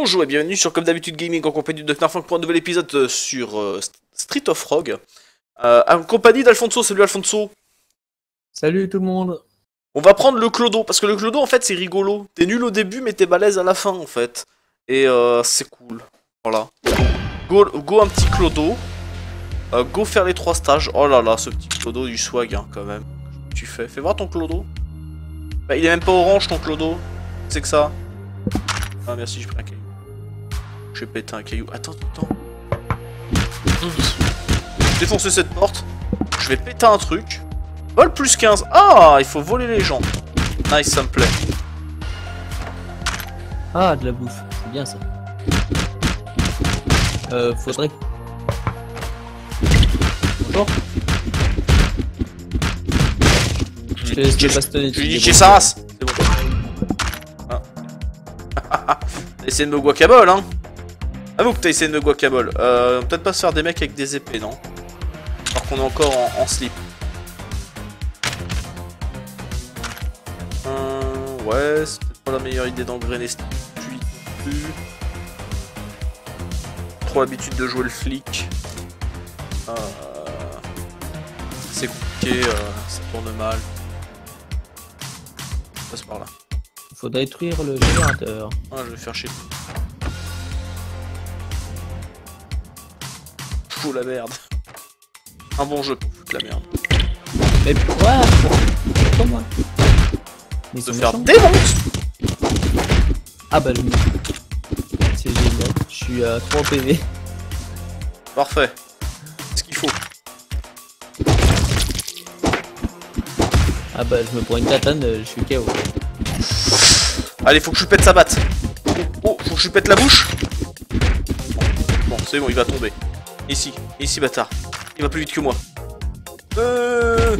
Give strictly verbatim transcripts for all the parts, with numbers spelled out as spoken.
Bonjour et bienvenue sur Comme D'Habitude Gaming en compagnie de Knarfank pour un nouvel épisode sur euh, Streets of Rogue. Euh, en compagnie d'Alfonso. Salut Alfonso. Salut tout le monde. On va prendre le clodo, parce que le clodo en fait c'est rigolo. T'es nul au début mais t'es balèze à la fin en fait. Et euh, c'est cool. Voilà. Go, go un petit clodo. Euh, go faire les trois stages. Oh là là, ce petit clodo du swag hein, quand même. Tu fais. Fais voir ton clodo. Bah, il est même pas orange ton clodo. C'est que ça. Ah merci, j'ai pris un caillou. Je vais péter un caillou. Attends, attends. Je vais défoncer cette porte. Je vais péter un truc. Vol plus quinze. Ah, il faut voler les gens. Nice, ça me plaît. Ah, de la bouffe. C'est bien ça. Euh, faudrait... Bonjour. Je te laisse te bastonner. Je lui dis chez sa race. C'est bon. Ah. Essayez de me guacamole, hein. Avoue que t'as essayé de me guacamole. Euh, peut-être pas se faire des mecs avec des épées, non? Alors qu'on est encore en, en slip. Hum, ouais, c'est peut-être pas la meilleure idée d'engrainer ce puits. Trop l'habitude de jouer le flic. Euh, c'est compliqué, euh, ça tourne mal. On passe par là. Faut détruire le générateur. Ah, je vais faire chier. Fou la merde. Un bon jeu pour foutre la merde. Mais pourquoi? Pourquoi moi? Mais se faire démonter. Ah bah lui. C'est génial. Je suis à trois P V. Parfait. C'est ce qu'il faut. Ah bah je me prends une tatane, je suis K O. Allez, faut que je lui pète sa batte. Oh, faut que je lui pète la bouche. Bon, c'est bon, il va tomber. Ici, ici, bâtard. Il va plus vite que moi. Euh...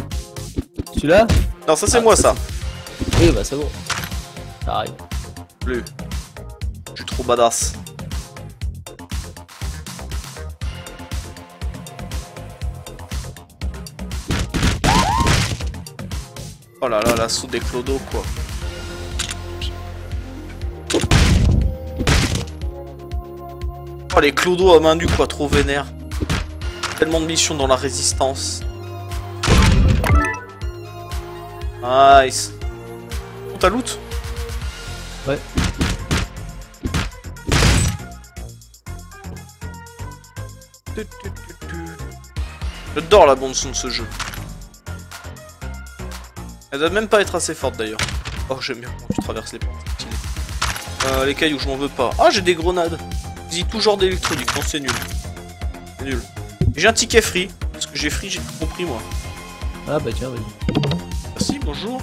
Celui-là? Non, ça c'est ah, moi, ça. Oui, bah c'est bon. Ça arrive. Plus. Je suis trop badass. Oh là là, l'assaut des clodos, quoi. Oh, les clodos à main nue, quoi, trop vénère. Tellement de missions dans la résistance. Nice. On t'a loot? Ouais. J'adore la bande son de ce jeu. Elle doit même pas être assez forte d'ailleurs. Oh, j'aime bien quand tu traverses les portes. Euh, les cailloux, je m'en veux pas. Ah, j'ai des grenades. J'ai toujours d'électronique, non c'est nul. C'est nul. J'ai un ticket free, parce que j'ai free, j'ai tout compris moi. Ah bah tiens, vas-y. Merci, bonjour.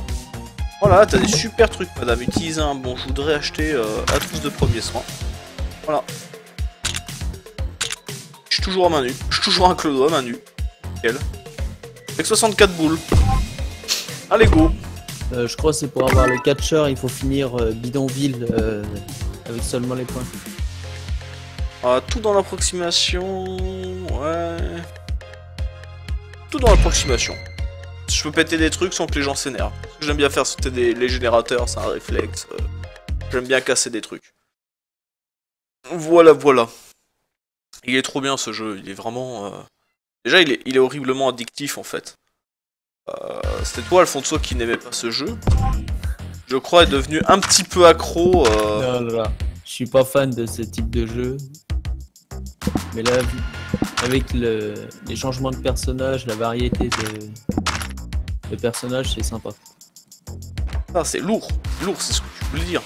Voilà, t'as des super trucs, madame. Utilise un bon, je voudrais acheter euh, à tous de premier soin. Voilà. Je suis toujours à main nue. Je suis toujours un clodo à main nue. Nickel. Avec soixante-quatre boules. Allez go. Euh, je crois que c'est pour avoir le catcher, il faut finir euh, bidonville euh, avec seulement les points. Ah, tout dans l'approximation, ouais. Tout dans l'approximation. Je peux péter des trucs sans que les gens s'énervent. J'aime bien faire sauter des, les générateurs, c'est un réflexe. Euh, J'aime bien casser des trucs. Voilà, voilà. Il est trop bien ce jeu, il est vraiment... Euh... Déjà, il est, il est horriblement addictif en fait. Euh, C'était toi, Alfonso, qui n'aimait pas ce jeu. Je crois est devenu un petit peu accro. Euh... Non, non, non. Je suis pas fan de ce type de jeu. Mais là, avec le, les changements de personnages, la variété de, de personnages, c'est sympa. Ah, c'est lourd, lourd, c'est ce que je voulais dire.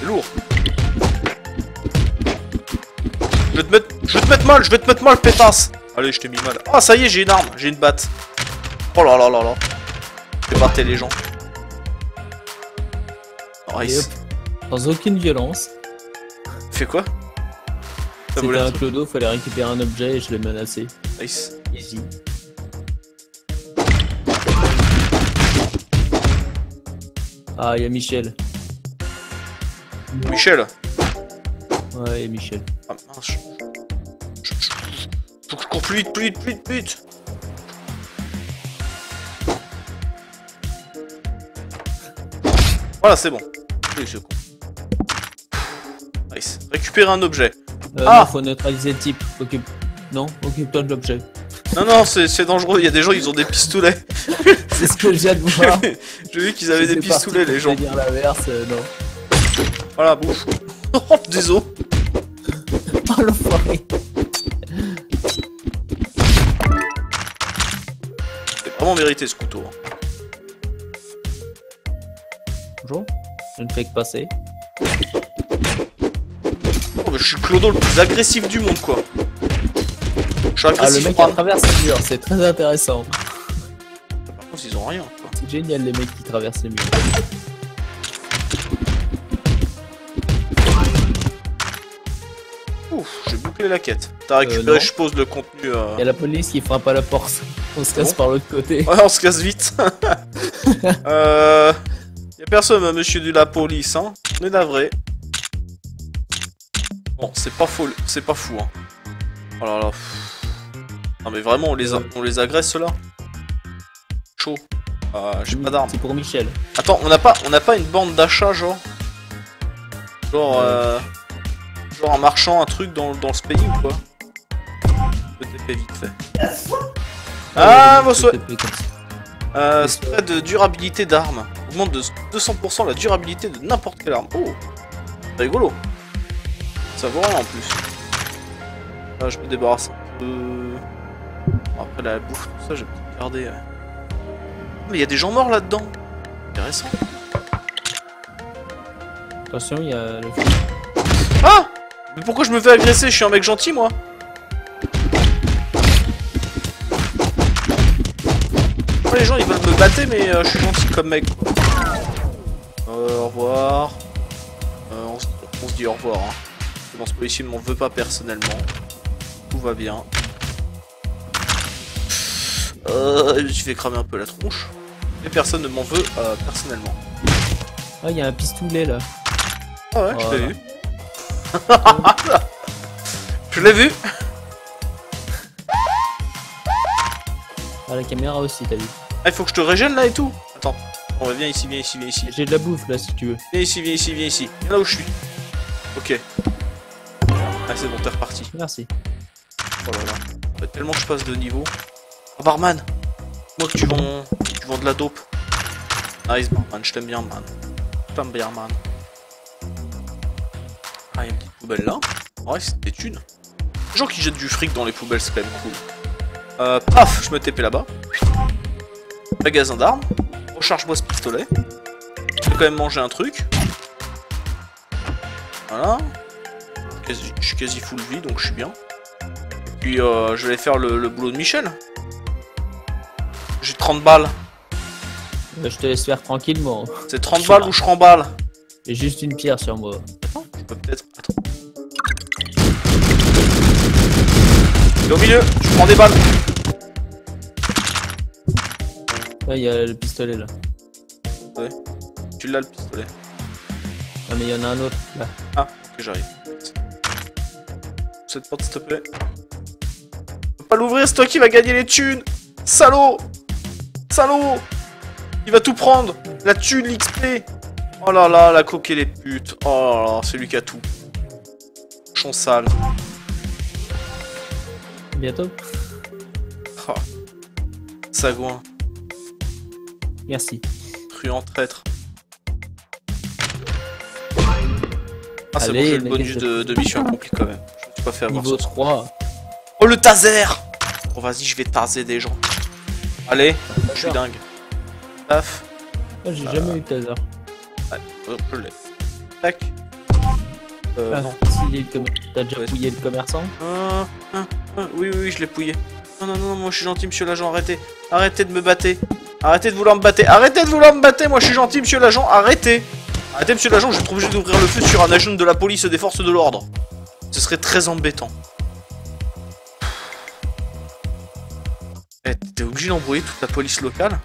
C'est lourd. Je vais te mettre, je vais te mettre mal, je vais te mettre mal, pétasse. Allez, je t'ai mis mal. Ah, ça y est, j'ai une arme, j'ai une batte. Oh là là là là. Je vais battre les gens. Nice. Hop, sans aucune violence. Fais quoi? C'était un clodo, fallait récupérer un objet et je l'ai menacé. Nice. Easy. Ah, y'a Michel. Michel? Ouais, y'a Michel. Ah mince. Faut que je cours plus vite, plus vite, plus vite, plus vite. Voilà, c'est bon. Nice. Récupérer un objet. Euh, ah non, faut neutraliser le type. Occupe... Non, occupe-toi de l'objet. Non, non, c'est dangereux. Il y a des gens, ils ont des pistolets. C'est ce que je viens de voir. J'ai vu qu'ils avaient des pistolets, les gens. Dire l'inverse, euh, non. Voilà, bon. Oh, désolé. Oh, l'enfoiré. C'est vraiment mérité, ce couteau. Bonjour. Je ne fais que passer. Oh, mais je suis le clodo le plus agressif du monde, quoi. Je suis ah, le mec à travers les murs, c'est très intéressant. Par contre, ils ont rien, quoi. C'est génial, les mecs qui traversent les murs. Ouf, j'ai bouclé la quête. T'as récupéré, euh, je pose le contenu. Euh... Y'a la police qui frappe à la porte. On se casse bon par l'autre côté. Ouais, on se casse vite. euh. Y'a personne, monsieur de la police, hein. On est navré. Bon, c'est pas fou, c'est pas fou, hein. Oh là là. Non mais vraiment, on les, a... on les agresse ceux-là. Chaud. Euh, J'ai pas d'armes. C'est pour Michel. Attends, on n'a pas, on n'a pas une bande d'achat genre. Genre, euh... genre en marchant un truc dans, dans le spelling quoi. Je te fais vite fait. Ah, mon souhait. Euh, Spray de durabilité d'armes. Augmente de deux cents pour cent la durabilité de n'importe quelle arme. Oh, c'est rigolo. Ça vaut rien en plus. Là, je me débarrasse un peu. Après la bouffe, tout ça, j'ai peut-être gardé. Mais il y a des gens morts là-dedans. Intéressant. Attention, il y a le. Ah! Mais pourquoi je me fais agresser? Je suis un mec gentil, moi. Pourquoi les gens ils veulent me battre, mais euh, je suis gentil comme mec. Euh, au revoir. Euh, on, on se dit au revoir. Hein. Je pense que policier ne m'en veut pas personnellement. Tout va bien. Euh, je vais cramer un peu la tronche. Et personne ne m'en veut euh, personnellement. Ah, il y a un pistolet là. Ah ouais, voilà. Je l'ai vu. Je l'ai vu. Ah, la caméra aussi, t'as vu. Ah, il faut que je te régène là et tout. Attends, on va bien ici, viens ici, viens ici. J'ai de la bouffe là si tu veux. Viens ici, viens ici, viens ici. Là où je suis. Ok. Ah, c'est bon, t'es reparti. Merci. Oh là là. Tellement que je passe de niveau. Oh, barman! Moi que tu vends, tu vends de la dope. Nice, barman. Je t'aime bien, man. Je t'aime bien, man. Ah, y'a une petite poubelle là. Ouais, c'est des thunes. Les gens qui jettent du fric dans les poubelles, c'est quand même cool. Euh, paf! Je me T P là-bas. Magasin d'armes. Recharge-moi ce pistolet. Je peux quand même manger un truc. Voilà. Je suis quasi full vie donc je suis bien. Puis euh, je vais faire le, le boulot de Michel. J'ai trente balles. Euh, je te laisse faire tranquillement. C'est trente balles ou je remballe. J'ai juste une pierre sur moi. Attends, je peux peut-être. Attends. Et au milieu, je prends des balles. Là, il y a le pistolet là. Ouais. Tu l'as le pistolet. Ah, mais il y en a un autre là. Ah, ok, j'arrive. Cette porte s'il te plaît. Faut pas l'ouvrir, c'est toi qui va gagner les thunes. Salaud. Salaud. Il va tout prendre. La thune, l'X P. Oh là là, la coque et les putes. Oh là là, c'est lui qui a tout. Chon sale. Bientôt. Oh. Sagouin. Merci. Truand traître. Ah c'est bon, j'ai le bonus de, de mission accomplie quand même. Pas faire niveau trois. Oh le taser. Oh vas-y, je vais taser des gens. Allez, je suis dingue. Taf. Oh, j'ai euh... jamais eu de taser. Ouais, je l'ai. Tac. Euh, ah, non. Si, t'as déjà ouais. Pouillé le commerçant euh, euh, euh, oui, oui, oui, je l'ai pouillé. Non, non, non, moi je suis gentil, monsieur l'agent, arrêtez. Arrêtez de me battre. Arrêtez de vouloir me battre. Arrêtez de vouloir me battre, moi je suis gentil, monsieur l'agent, arrêtez. Arrêtez, monsieur l'agent, je suis obligé d'ouvrir le feu sur un agent de la police et des forces de l'ordre. Ce serait très embêtant. Eh, t'es obligé d'embrouiller toute la police locale?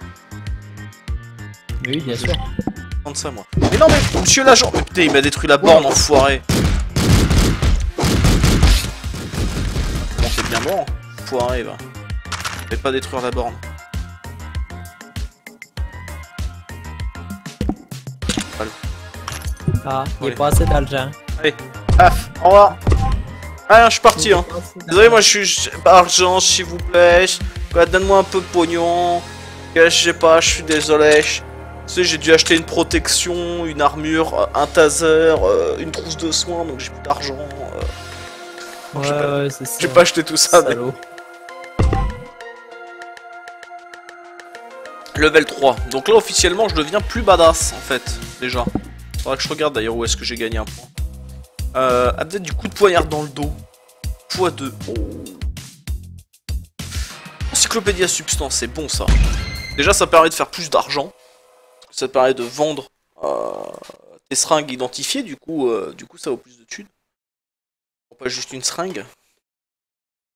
Oui, bien sûr. Prends ça, moi. Mais non, mais monsieur l'agent. Mais putain, il m'a détruit la borne, enfoiré. Bon, c'est bien mort. Enfoiré, va. Je vais pas détruire la borne. Ah, il est pas assez d'argent. Allez. Paf, au revoir. Ah, je suis parti, hein. Désolé, moi, je suis... Argent, s'il vous plaît. Donne-moi un peu de pognon. Je sais pas, je suis désolé. Tu sais, j'ai dû acheter une protection, une armure, un taser, une trousse de soins, donc j'ai plus d'argent. Ouais, ouais, c'est ça. J'ai pas acheté tout ça, mais... Level trois. Donc là, officiellement, je deviens plus badass, en fait, déjà. Faudra que je regarde, d'ailleurs, où est-ce que j'ai gagné un point. Euh, ah, peut-être du coup de poignard dans le dos. fois deux. Oh. Encyclopédia substance, c'est bon, ça. Déjà, ça permet de faire plus d'argent. Ça permet de vendre euh, des seringues identifiées, du coup, euh, du coup, ça vaut plus de thunes. Pas juste une seringue.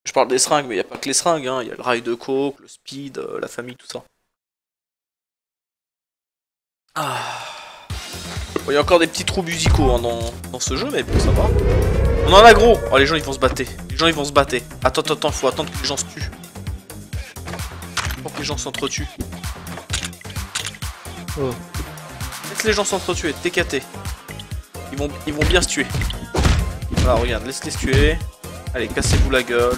Je parle des seringues, mais il n'y a pas que les seringues, hein. Il y a le rail de coke, le speed, euh, la famille, tout ça. Ah. Bon, il y a encore des petits trous musicaux hein, dans, dans ce jeu, mais bon, ça va. On en a gros. Oh, les gens, ils vont se battre. Les gens, ils vont se battre. Attends, attends, attends, faut attendre que les gens se tuent. Pour que les gens s'entretuent. Oh. Laisse les gens s'entretuer, T K T. Ils vont, ils vont bien se tuer. Voilà, regarde, laisse-les se tuer. Allez, cassez-vous la gueule.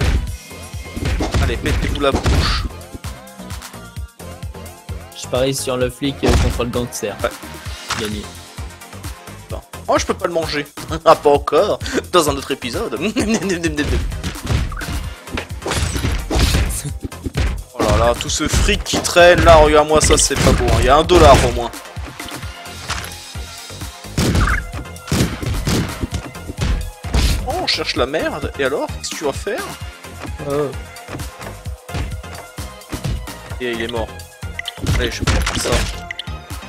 Allez, mettez-vous la bouche. Je parie sur le flic contre le gangster. Ouais. Gagné. Bon. Oh, je peux pas le manger. Ah, pas encore. Dans un autre épisode. Oh là là, tout ce fric qui traîne là, regarde-moi ça, c'est pas beau. Il y a un dollar au moins. Oh, on cherche la merde. Et alors, qu'est-ce que tu vas faire? Oh. Et il est mort. Allez, je vais faire ça.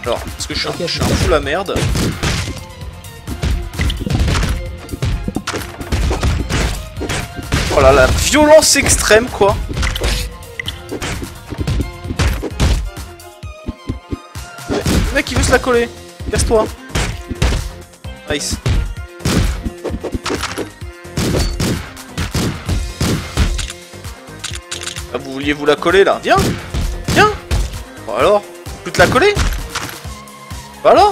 Alors, parce que je suis, okay, un, je suis un fou la merde. Voilà, la violence extrême, quoi. Le mec, il veut se la coller. Casse-toi. Nice. Ah, vous vouliez vous la coller, là? Viens. Viens. Bon, alors, plus te la coller? Voilà.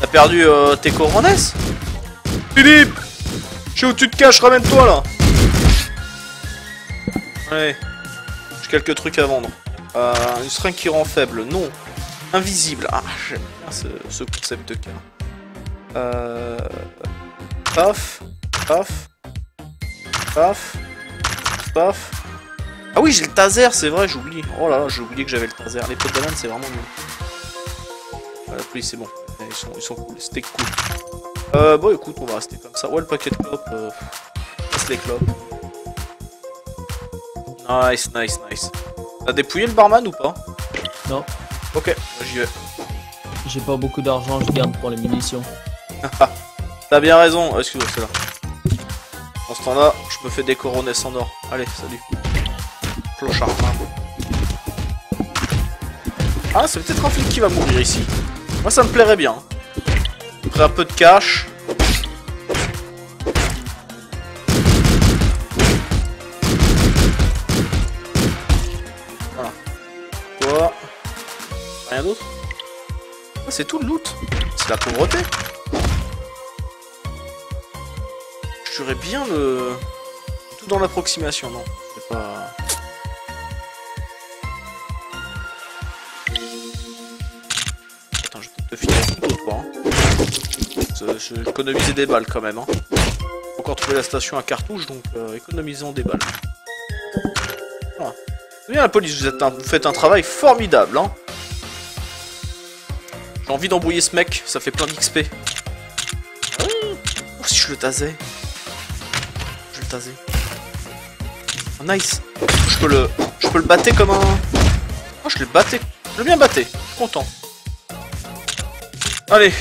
T'as perdu euh, tes coronets. Philippe, je sais où tu te caches, ramène-toi là. Allez, j'ai quelques trucs à vendre. Euh, une seringue qui rend faible, non. Invisible, ah, j'aime bien ce, ce concept de cas. Euh... Paf, paf, paf, paf. Ah oui, j'ai le taser, c'est vrai, j'oublie. Oh là là, j'ai oublié que j'avais le taser. Les potes bananes, c'est vraiment nul. Ah, la pluie, c'est bon. Ils sont, ils sont cool, c'était cool. Euh, bon, écoute, on va rester comme ça. Ouais, le paquet de clopes. Euh, passe les clopes. Nice, nice, nice. T'as dépouillé le barman ou pas? Non. Ok, j'y vais. J'ai pas beaucoup d'argent, je garde pour les munitions. T'as bien raison. Oh, excuse-moi, c'est là. En ce temps-là, je me fais des coronets en or. Allez, salut. Clochard. Ah, c'est peut-être un flic qui va mourir ici. Moi, ça me plairait bien. Après un peu de cash. Voilà. Quoi? Rien d'autre? Ah, c'est tout le loot. C'est la pauvreté. Je serais bien le... Tout dans l'approximation, non? C'est pas... de finir tout toi, hein. J'ai économisé des balles quand même, hein. Faut encore trouver la station à cartouche, donc euh, économisons des balles. Voilà. C'est bien la police, vous, êtes un, vous faites un travail formidable, hein. J'ai envie d'embrouiller ce mec, ça fait plein d'X P. Oh, si je le tasais. Je le tasais. Oh, nice. Je peux le... Je peux le battre comme un... Oh, je l'ai batté. Je l'ai bien batté. Content. Allez,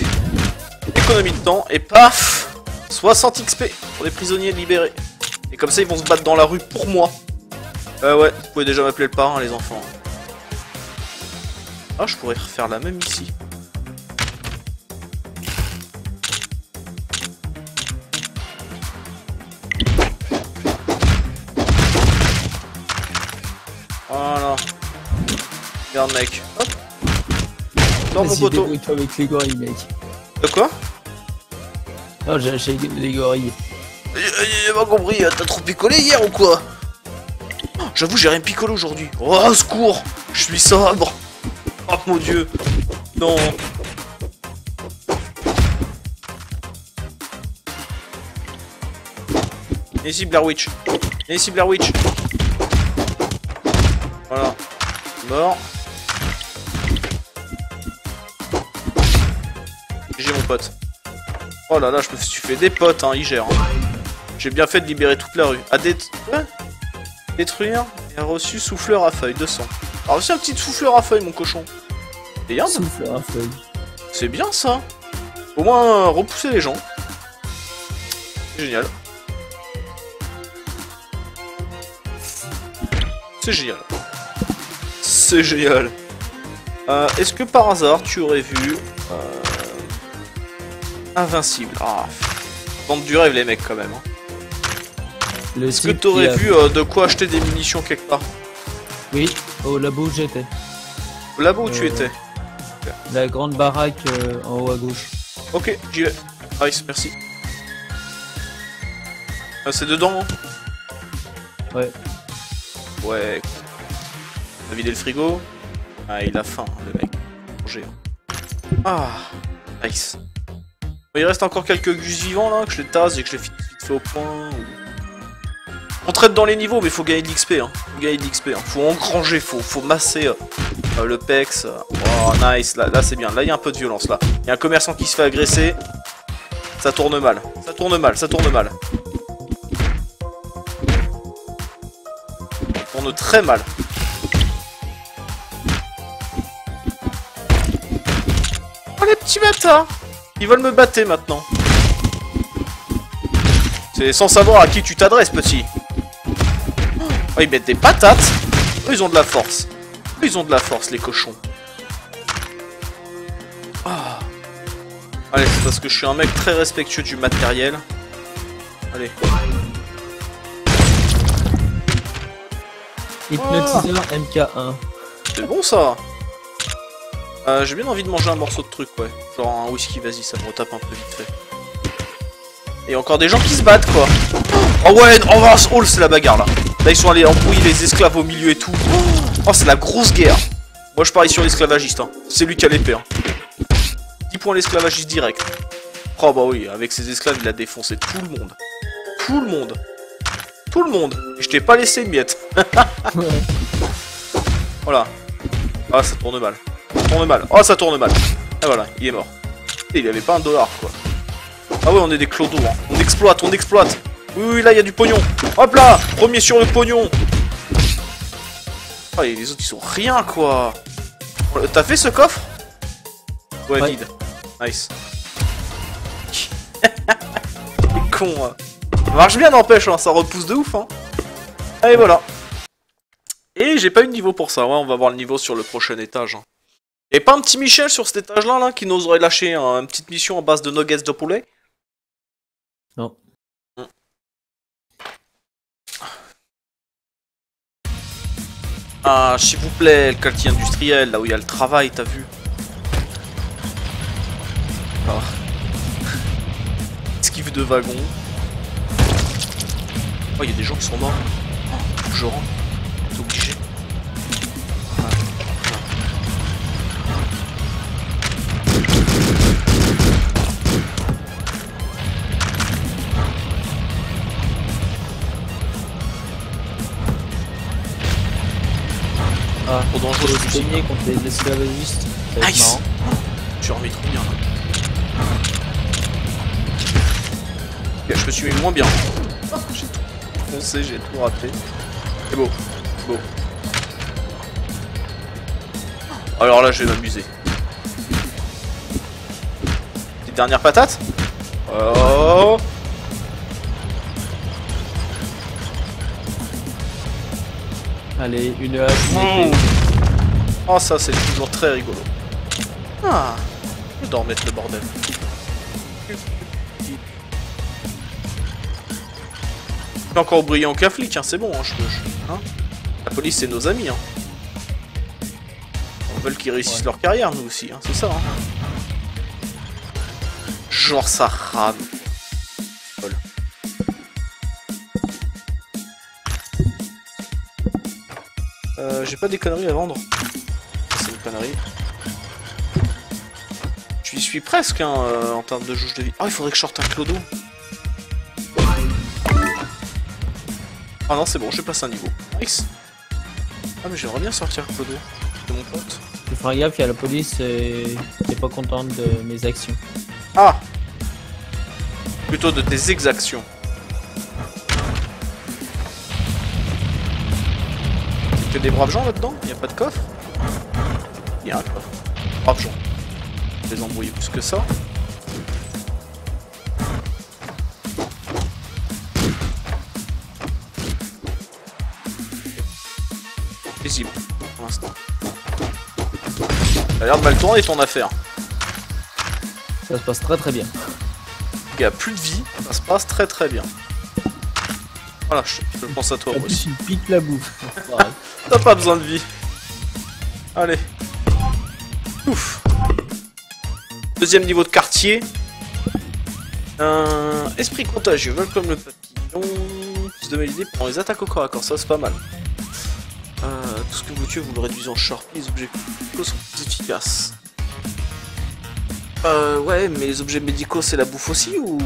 économie de temps, et paf, soixante X P pour les prisonniers libérés. Et comme ça, ils vont se battre dans la rue pour moi. Euh ouais, vous pouvez déjà m'appeler le parrain, les enfants. Ah, je pourrais refaire la même ici. Voilà. Regarde, mec. Hop. Non, mon poteau. Débrouille-toi avec les gorilles, mec. De quoi? Oh, j'ai acheté des gorilles. J'ai pas compris, t'as trop picolé hier ou quoi? J'avoue, j'ai rien picolé aujourd'hui. Oh, secours! Je suis sobre! Oh mon dieu! Non! Et ici Blair Witch! Et ici Blair Witch! Voilà. Mort. J'ai mon pote. Oh là là, je me suis fait des potes, hein, ils gèrent. Hein. J'ai bien fait de libérer toute la rue. À dét... ouais. Détruire et a reçu souffleur à feuilles, deux cents. A reçu un petit souffleur à feuilles, mon cochon. C'est bien ça. Souffleur à feuilles. C'est bien ça. Au moins, euh, repousser les gens. Génial. C'est génial. C'est génial. Euh, Est-ce que par hasard, tu aurais vu... Euh... Invincible. Ah, bande du rêve les mecs quand même. Hein. Est-ce que t'aurais vu a... euh, de quoi acheter des munitions quelque part? Oui, au labo où j'étais. Au labo où euh... tu étais? La grande baraque euh, en haut à gauche. Ok, j'y vais. Nice, merci. Ah, c'est dedans hein? Ouais. Ouais. On a vidé le frigo. Ah, il a faim le mec. Manger. Ah, nice. Il reste encore quelques gus vivants là, que je les tasse et que je les vite fait au point. Ou... On traite dans les niveaux, mais faut gagner de l'X P. Hein. Faut gagner de l'X P. Hein. Faut engranger, faut, faut masser euh, le pex. Oh nice, là, là c'est bien. Là il y a un peu de violence là. Il y a un commerçant qui se fait agresser. Ça tourne mal. Ça tourne mal, ça tourne mal. Ça tourne très mal. Oh les petits bâtards! Ils veulent me battre maintenant. C'est sans savoir à qui tu t'adresses, petit. Oh, ils mettent des patates. Eux, ils ont de la force. Eux, ils ont de la force, les cochons. Oh. Allez, c'est parce que je suis un mec très respectueux du matériel. Allez. Hypnotiseur oh. M K un. C'est bon, ça. Euh, j'ai bien envie de manger un morceau de truc, ouais. Genre un whisky, vas-y, ça me retape un peu vite fait. Et encore des gens qui se battent, quoi. Oh ouais, on va en hall, c'est la bagarre, là. Là, ils sont allés embrouiller les esclaves au milieu et tout. Oh, c'est la grosse guerre. Moi, je parie sur l'esclavagiste, hein. C'est lui qui a l'épée, hein. dix points l'esclavagiste direct. Oh bah oui, avec ses esclaves, il a défoncé tout le monde. Tout le monde. Tout le monde. Et je t'ai pas laissé une miette. Voilà. Ah, ça tourne mal. Ça tourne mal, oh ça tourne mal. Ah voilà, il est mort. Et il avait pas un dollar quoi. Ah ouais on est des clodos hein. On exploite, on exploite. Oui oui là il y a du pognon. Hop là, premier sur le pognon. Ah et les autres ils sont rien quoi. T'as fait ce coffre? Ouais, ouais. Vide. Nice. C'est con hein. Ça marche bien n'empêche hein, ça repousse de ouf hein. Allez voilà. Et j'ai pas eu de niveau pour ça, ouais on va voir le niveau sur le prochain étage hein. Et pas un petit Michel sur cet étage-là, là, qui nous aurait lâché hein, une petite mission en base de nuggets de poulet? Non. Hmm. Ah, s'il vous plaît, le quartier industriel, là où il y a le travail, t'as vu oh. Esquive de wagon. Oh, il y a des gens qui sont morts. Oh, faut que je rentre. C'est obligé. Ah, trop dangereux de signer contre les esclavagistes. Nice! J'ai remis trop bien là. Je me suis mis moins bien. J'ai tout foncé, j'ai tout raté. C'est beau, beau. Alors là, je vais m'amuser. Les dernières patates? Oh! Allez, une hache. Oh, oh ça c'est toujours très rigolo. Ah, je dois remettre le bordel. C'est encore brillant qu'un flic, hein, c'est bon. Hein, je, je, hein. La police c'est nos amis. Hein. On veut qu'ils réussissent ouais. Leur carrière nous aussi, hein, c'est ça. Hein. Genre ça rame. Paul. Euh, j'ai pas des conneries à vendre. C'est une connerie. J'y suis presque hein, euh, en termes de jauge de vie. Oh, il faudrait que je sorte un clodo. Ah non, c'est bon, je passe un niveau. Nice. Ah, mais j'aimerais bien sortir un clodo de mon pote. Tu feras gaffe, il y a la police et t'es pas contente de mes actions. Ah! Plutôt de tes exactions. C'est que des braves gens là-dedans? Il n'y a pas de coffre? Il y a un coffre. Braves gens. Je les embrouille plus que ça. Paisible, pour l'instant. T'as l'air de mal tourner ton affaire. Ça se passe très très bien. Il y a plus de vie, ça se passe très très bien. Voilà, je, je pense à toi la aussi. Tu piques la bouffe. T'as pas besoin de vie. Allez. Ouf. Deuxième niveau de quartier. Un esprit contagieux, welcome le papillon. Plus de l'idée pendant les attaques au corps à corps, ça c'est pas mal. Euh, tout ce que vous tuez, vous le réduisez en sharpie, les objets médicaux sont plus efficaces. Euh, ouais, mais les objets médicaux, c'est la bouffe aussi ou.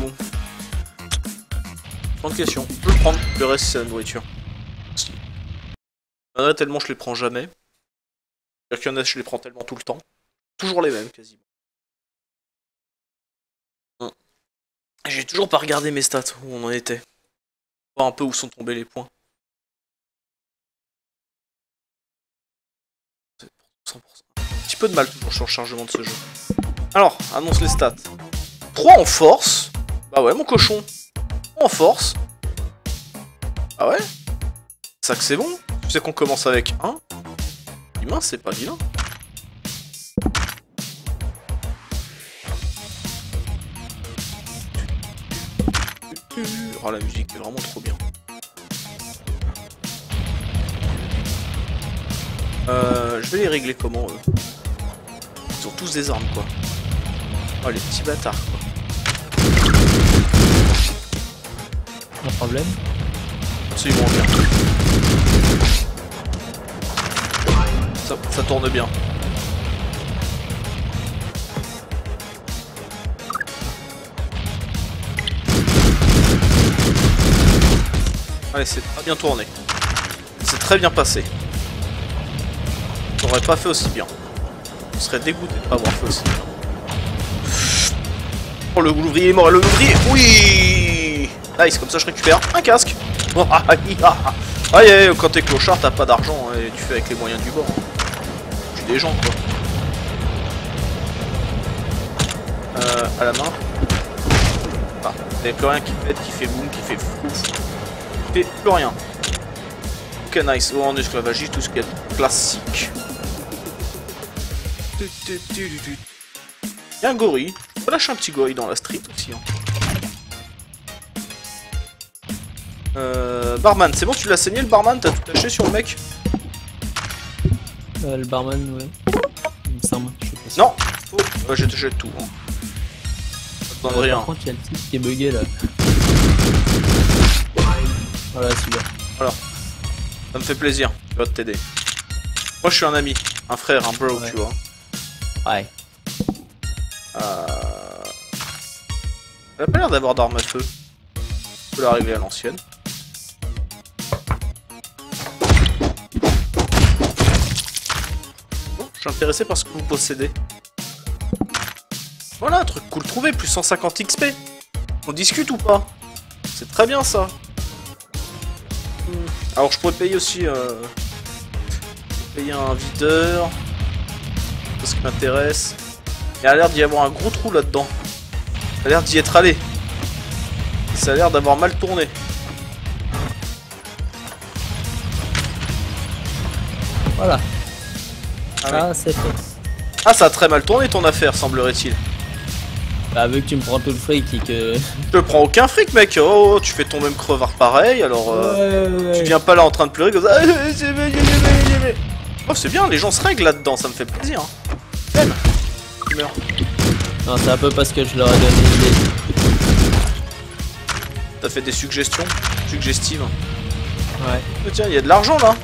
Bonne question. Je peux le prendre, le reste, c'est la nourriture. Si. Il y en a tellement, je les prends jamais. C'est-à-dire qu'il y en a, je les prends tellement tout le temps. Toujours les mêmes, quasiment. Hum. J'ai toujours pas regardé mes stats, où on en était. Voir un peu où sont tombés les points. cent pour cent. Un petit peu de mal toujours sur le chargement de ce jeu. Alors, annonce les stats. trois en force. Bah ouais, mon cochon. trois en force. Ah ouais. Ça que c'est bon. Tu sais qu'on commence avec un. Humain, c'est pas vilain. Oh, la musique est vraiment trop bien. Euh, je vais les régler comment, eux ? Ils ont tous des armes, quoi. Oh, les petits bâtards, quoi. Pas de problème. Absolument bien. Ça, ça tourne bien. Allez, c'est très bien tourné. C'est très bien passé. On aurait pas fait aussi bien. On serait dégoûté de pas avoir fait aussi bien. Oh, le l'ouvrier est mort, le l'ouvrier. Oui. Nice, comme ça je récupère un casque. Oh, ah, ah, ah. Ah, yeah, quand t'es clochard, t'as pas d'argent, hein, et tu fais avec les moyens du bord. Tu es des gens, quoi. Euh, à la main. Ah, y'a plus rien qui pète, qui fait boum, qui fait fouf. Qui fait plus rien. Ok, nice. Oh, en esclavagiste, tout ce qui est classique. Y'a un gorille. On lâche un petit goy dans la street aussi. Hein. Euh, barman, c'est bon, tu l'as saigné le barman, t'as tout lâché sur le mec. Euh, le barman, ouais. Il me semble. Je sais pas si. Non, oh, bah, j'ai touché tout. Hein. Pas besoin de rien. Par contre, il y a le type qui est bugué là. Voilà, celui-là. Voilà. Ça me fait plaisir, je vais t'aider. Moi, je suis un ami, un frère, un bro, ouais. Tu vois. Ouais. Euh... Elle a pas l'air d'avoir d'armes à feu. On peut l'arriver à l'ancienne. Bon, je suis intéressé par ce que vous possédez. Voilà, un truc cool trouvé, plus cent cinquante X P. On discute ou pas? C'est très bien ça. Hmm. Alors je pourrais payer aussi... Euh... Payer un videur. C'est ce qui m'intéresse. Il a l'air d'y avoir un gros trou là-dedans. Ça a l'air d'y être allé. Ça a l'air d'avoir mal tourné. Voilà. Ah, ah oui. C'est fait. Ah, ça a très mal tourné ton affaire, semblerait-il. Bah, vu que tu me prends tout le fric et que... Je te prends aucun fric, mec. Oh, tu fais ton même crevard pareil, alors... Euh, ouais, ouais, ouais. Tu viens pas là en train de pleurer comme ça. Oh, c'est bien, les gens se règlent là-dedans, ça me fait plaisir. Même. Non, c'est un peu parce que je leur ai donné l'idée. T'as fait des suggestions suggestives. Ouais. Oh, tiens, il y a de l'argent là.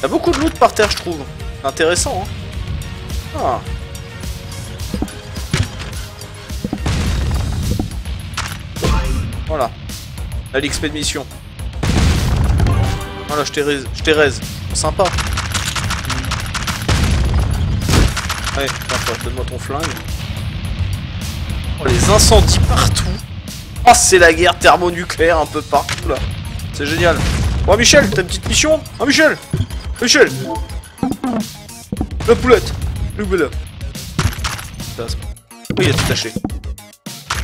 T'as beaucoup de loot par terre, je trouve. C'est intéressant, hein. Ah. Voilà. Là, l'X P de mission. Voilà, je t'ai raise. Je t'ai raise. Sympa. Allez, donne-moi ton flingue. Oh, les incendies partout. Oh, c'est la guerre thermonucléaire un peu partout, là. C'est génial. Oh, Michel, t'as une petite mission? Oh, Michel Michel La poulette. Le boulot. Pourquoi il a tout taché?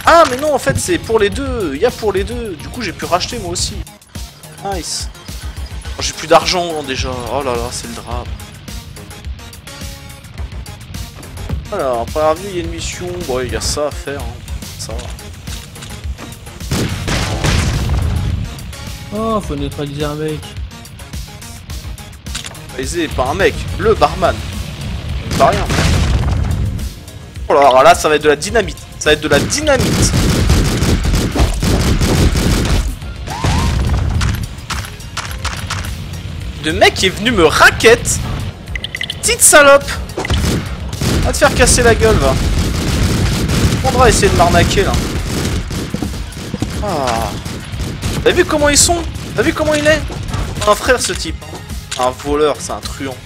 Ah, mais non, en fait, c'est pour les deux. Il y a pour les deux. Du coup, j'ai pu racheter, moi aussi. Nice. Oh, j'ai plus d'argent, déjà. Oh là là, c'est le drame. Alors, par avenue, il y a une mission. Bon, il y a ça à faire. Hein. Ça va. Oh, faut neutraliser un mec. Neutraliser pas un mec, le barman. Pas rien. Oh là là, là, ça va être de la dynamite. Ça va être de la dynamite. Le mec est venu me raquette. Petite salope. Va te faire casser la gueule, va. On va essayer de m'arnaquer, là. Ah. T'as vu comment ils sont? T'as vu comment il est? Un frère, ce type. Un voleur, c'est un truand.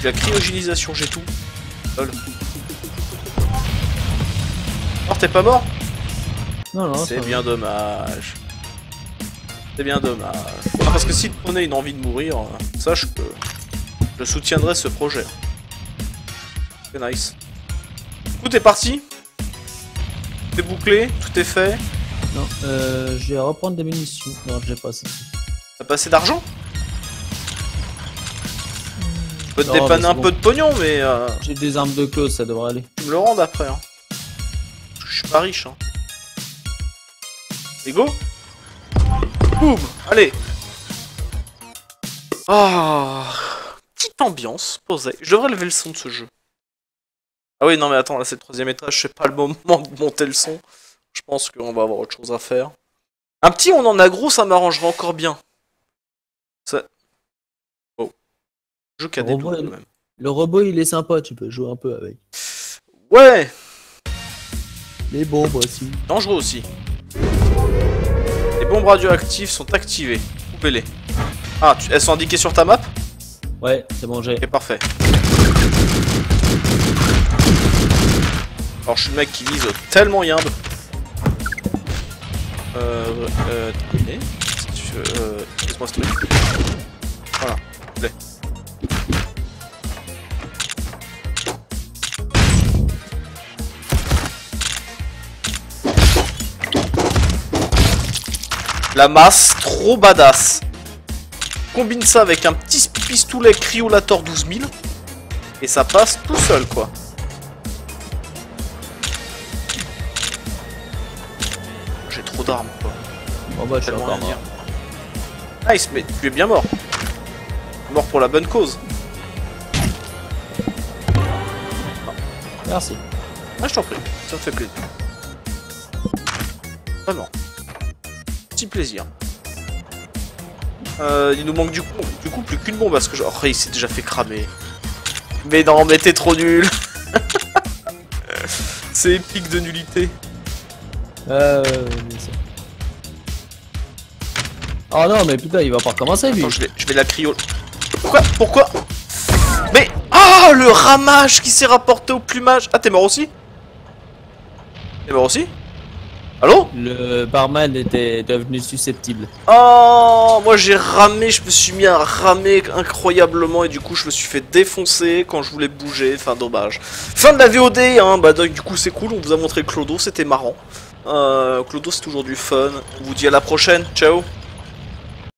J'ai la cryogénisation, j'ai tout. Lol. Alors, t'es pas mort? Non, non. C'est bien dommage. C'est bien dommage. Ah, parce que si te prenait une envie de mourir, sache que... je soutiendrai ce projet. C'est nice. Tout est parti. Tout est bouclé. Tout est fait. Non, euh, je vais reprendre des munitions. Non, j'ai pas assez. T'as pas assez d'argent? Je peux te dépanner un peu de pognon, mais... Euh... j'ai des armes de cause, ça devrait aller. Tu me le rends après, hein. Parce que je suis pas riche, hein. Et go. Boum. Allez. Ah. Oh. Ambiance posée. Je devrais lever le son de ce jeu. Ah oui, non mais attends, là c'est le troisième étage, c'est pas le moment de monter le son. Je pense qu'on va avoir autre chose à faire. Un petit on en a gros, ça m'arrangera encore bien. Ça... oh. Le jeu qui a des doigts, même. Le robot il est sympa, tu peux jouer un peu avec. Ouais. Les bombes aussi. Dangereux aussi. Les bombes radioactives sont activées. Coupez-les. Ah, tu... elles sont indiquées sur ta map? Ouais, c'est bon, j'ai. Ok, parfait. Alors, je suis le mec qui vise tellement yimbe. Euh. Euh. Terminé. Euh. Laisse-moi ce truc. Voilà. Allez. La masse, trop badass. Combine ça avec un petit pistolet cryolator douze mille et ça passe tout seul, quoi. J'ai trop d'armes, quoi. Bon bah je suis encore mort. Nice, mais tu es bien mort. Mort pour la bonne cause. Non. Merci. Ah, je t'en prie, ça me fait plaisir. Vraiment. Petit plaisir. Euh, il nous manque du coup, du coup plus qu'une bombe parce que genre, oh, il s'est déjà fait cramer. Mais non, mais t'es trop nul. C'est épique de nullité. Euh... oh non, mais putain, il va pas recommencer lui. Attends, je, vais, je vais la cryo... Pourquoi? Pourquoi? Mais... ah, oh, le ramage qui s'est rapporté au plumage. Ah, t'es mort aussi? T'es mort aussi? Allô? Le barman était devenu susceptible. Oh, moi j'ai ramé, je me suis mis à ramer incroyablement et du coup je me suis fait défoncer quand je voulais bouger, enfin dommage. Fin de la V O D, hein, bah donc, du coup c'est cool, on vous a montré Clodo, c'était marrant. Euh, Clodo c'est toujours du fun, on vous dit à la prochaine, ciao.